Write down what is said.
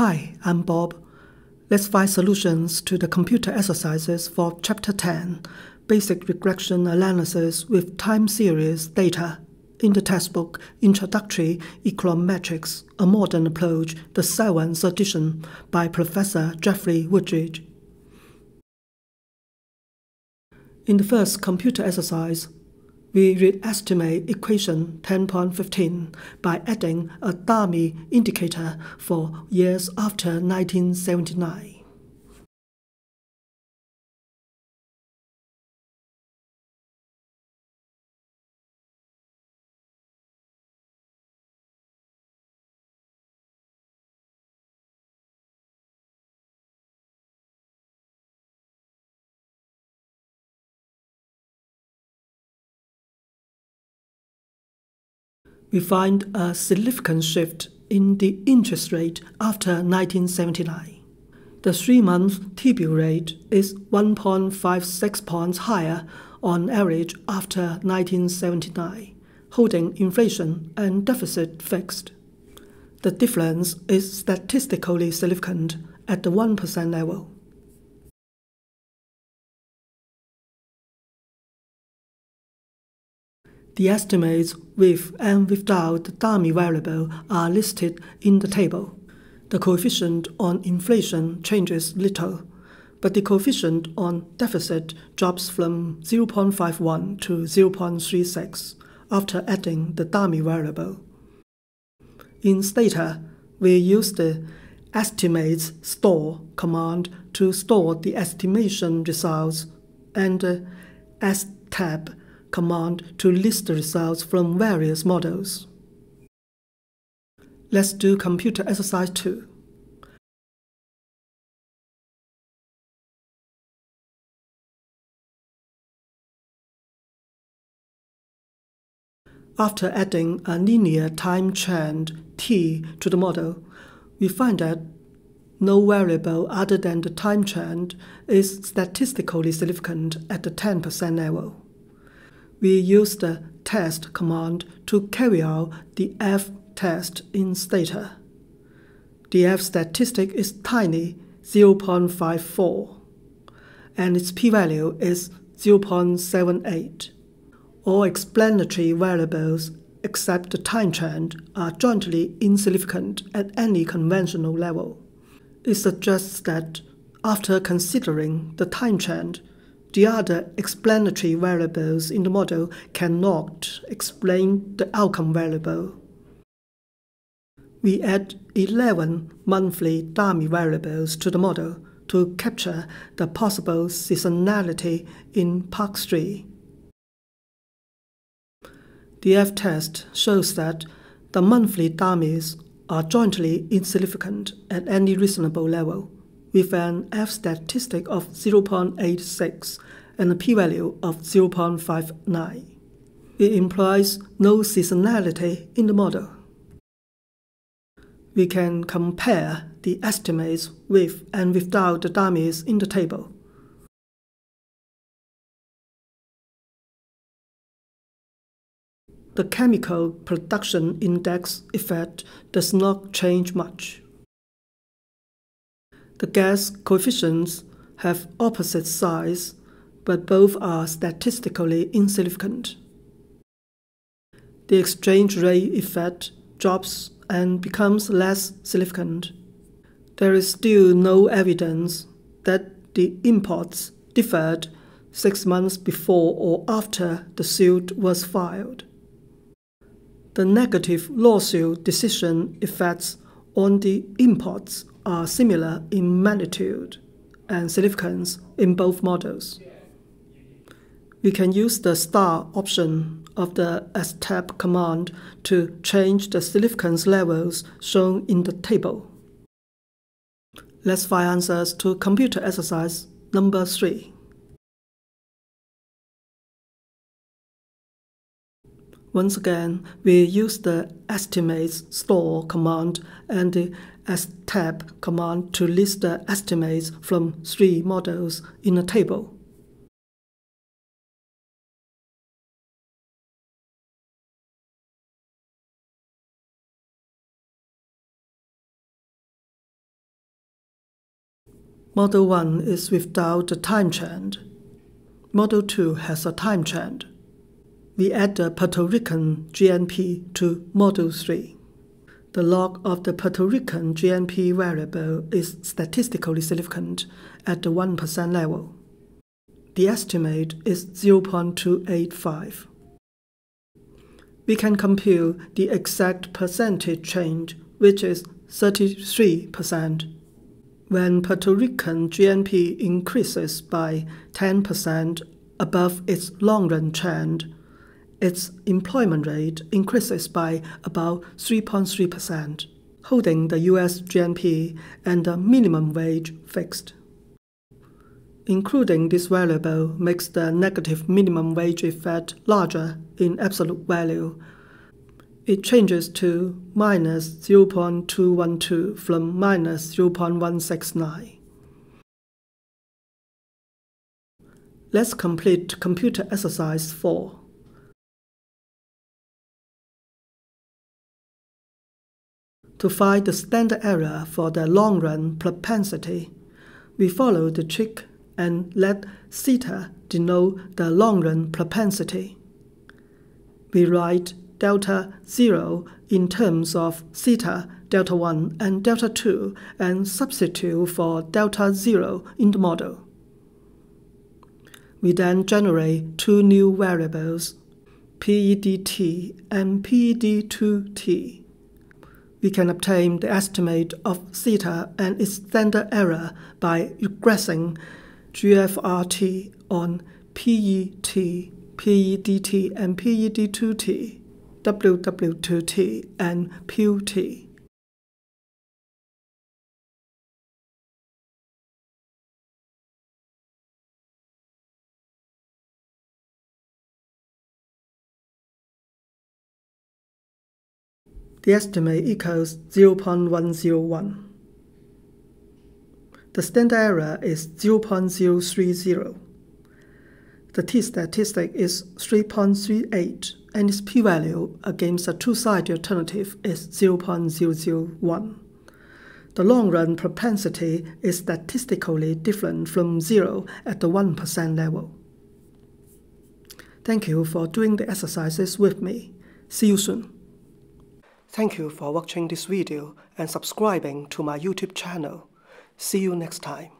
Hi, I'm Bob. Let's find solutions to the computer exercises for Chapter 10, Basic Regression Analysis with Time Series Data, in the textbook Introductory Econometrics: A Modern Approach, the 7th edition, by Professor Jeffrey Wooldridge. In the first computer exercise, we re-estimate equation 10.15 by adding a dummy indicator for years after 1979. We find a significant shift in the interest rate after 1979. The 3-month T-bill rate is 1.56 points higher on average after 1979, holding inflation and deficit fixed. The difference is statistically significant at the 1% level. The estimates with and without the dummy variable are listed in the table. The coefficient on inflation changes little, but the coefficient on deficit drops from 0.51 to 0.36 after adding the dummy variable. In Stata, we use the estimates store command to store the estimation results and the esttab command to list the results from various models. Let's do computer exercise 2. After adding a linear time trend t to the model, we find that no variable other than the time trend is statistically significant at the 10% level. We use the test command to carry out the F test in Stata. The F statistic is tiny, 0.54, and its p-value is 0.78. All explanatory variables except the time trend are jointly insignificant at any conventional level. It suggests that after considering the time trend, the other explanatory variables in the model cannot explain the outcome variable. We add 11 monthly dummy variables to the model to capture the possible seasonality in PARC3. The F-test shows that the monthly dummies are jointly insignificant at any reasonable level, with an F-statistic of 0.86 and a p-value of 0.59. It implies no seasonality in the model. We can compare the estimates with and without the dummies in the table. The chemical production index effect does not change much. The gas coefficients have opposite sides, but both are statistically insignificant. The exchange rate effect drops and becomes less significant. There is still no evidence that the imports differed 6 months before or after the suit was filed. The negative lawsuit decision effects on the imports are similar in magnitude and significance in both models. We can use the star option of the esttab command to change the significance levels shown in the table. Let's find answers to computer exercise number 3. Once again, we use the estimates store command and the esttab command to list the estimates from 3 models in a table. Model 1 is without the time trend. Model 2 has a time trend. We add the Puerto Rican GNP to Model 3. The log of the Puerto Rican GNP variable is statistically significant at the 1% level. The estimate is 0.285. We can compute the exact percentage change, which is 33%. When Puerto Rican GNP increases by 10% above its long-run trend, its employment rate increases by about 3.3%, holding the U.S. GNP and the minimum wage fixed. Including this variable makes the negative minimum wage effect larger in absolute value. It changes to minus 0.212 from minus 0.169. Let's complete computer exercise 4. To find the standard error for the long-run propensity, we follow the trick and let theta denote the long-run propensity. We write delta 0 in terms of theta, delta 1, and delta 2, and substitute for delta 0 in the model. We then generate two new variables, PEDT and PED2T. We can obtain the estimate of theta and its standard error by regressing GFRT on PET, PEDT, and PED2T, WW2T, and PUT. The estimate equals 0.101. The standard error is 0.030. The t statistic is 3.38, and its p-value against a two-sided alternative is 0.001. The long-run propensity is statistically different from 0 at the 1% level. Thank you for doing the exercises with me. See you soon. Thank you for watching this video and subscribing to my YouTube channel. See you next time.